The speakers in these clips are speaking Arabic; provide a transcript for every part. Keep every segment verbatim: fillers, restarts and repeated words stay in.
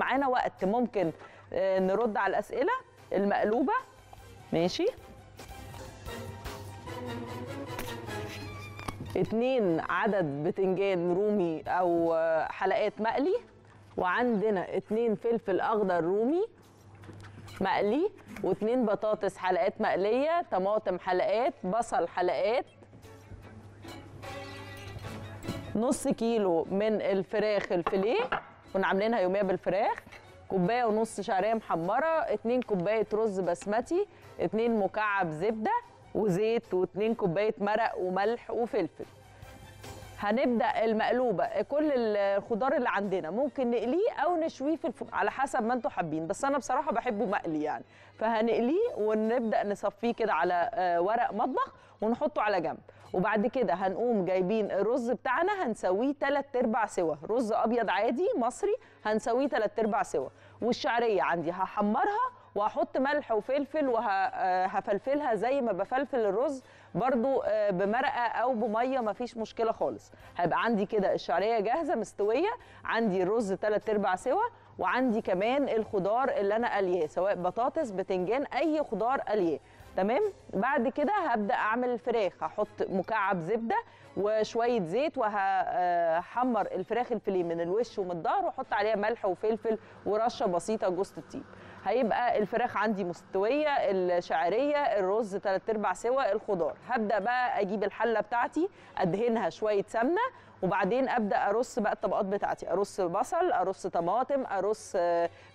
معانا وقت ممكن نرد على الأسئلة. المقلوبة ماشي، اتنين عدد بتنجان رومي أو حلقات مقلي، وعندنا اتنين فلفل أخضر رومي مقلي، واتنين بطاطس حلقات مقلية، طماطم حلقات، بصل حلقات، نص كيلو من الفراخ الفيليه كنا عاملينها يوميه بالفراخ، كوبايه ونص شعريه محمره، اتنين كوبايه رز بسمتي، اتنين مكعب زبده وزيت، واتنين كوبايه مرق وملح وفلفل. هنبدا المقلوبه. كل الخضار اللي عندنا ممكن نقليه او نشويه في الفرن على حسب ما انتوا حابين، بس انا بصراحه بحبه مقلي يعني، فهنقليه ونبدا نصفيه كده على ورق مطبخ ونحطه على جنب. وبعد كده هنقوم جايبين الرز بتاعنا هنسويه تلات ارباع سوا، رز ابيض عادي مصري هنسويه تلات ارباع سوا، والشعريه عندي هحمرها وهحط ملح وفلفل وهفلفلها زي ما بفلفل الرز برضو بمرقه او بميه، مفيش مشكله خالص. هيبقى عندي كده الشعريه جاهزه مستويه، عندي الرز تلات ارباع سوا، وعندي كمان الخضار اللي انا قلياه سواء بطاطس بتنجان اي خضار قلياه. تمام. بعد كده هبدا اعمل الفراخ، هحط مكعب زبده وشويه زيت وهحمر الفراخ الفيليه من الوش ومن الظهر، واحط عليها ملح وفلفل ورشه بسيطه جوز الطيب. هيبقى الفراخ عندي مستويه، الشعريه، الرز تلات ارباع سوا، الخضار. هبدا بقى اجيب الحله بتاعتي ادهنها شويه سمنه، وبعدين ابدا ارص بقى الطبقات بتاعتي، ارص بصل، ارص طماطم، ارص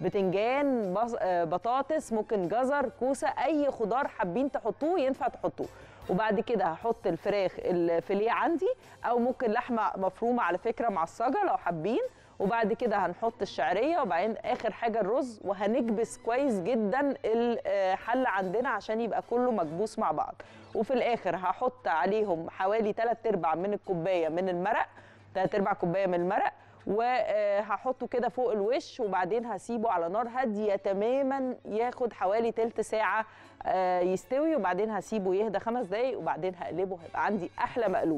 بتنجان، بطاطس، ممكن جزر، كوسه، اي خضار حابين تحطوه ينفع تحطوه. وبعد كده هحط الفراخ الفيليه عندي، او ممكن لحمه مفرومه على فكره معصجه لو حابين. وبعد كده هنحط الشعريه، وبعدين اخر حاجه الرز، وهنكبس كويس جدا الحله عندنا عشان يبقى كله مكبوس مع بعض. وفي الاخر هحط عليهم حوالي تلات ارباع من الكوبايه من المرق، تلات ارباع كوبايه من المرق، وهحطه كده فوق الوش، وبعدين هسيبه على نار هاديه تماما ياخد حوالي تلت ساعه يستوي، وبعدين هسيبه يهدى خمس دقايق، وبعدين هقلبه. هيبقى عندي احلى مقلوبه.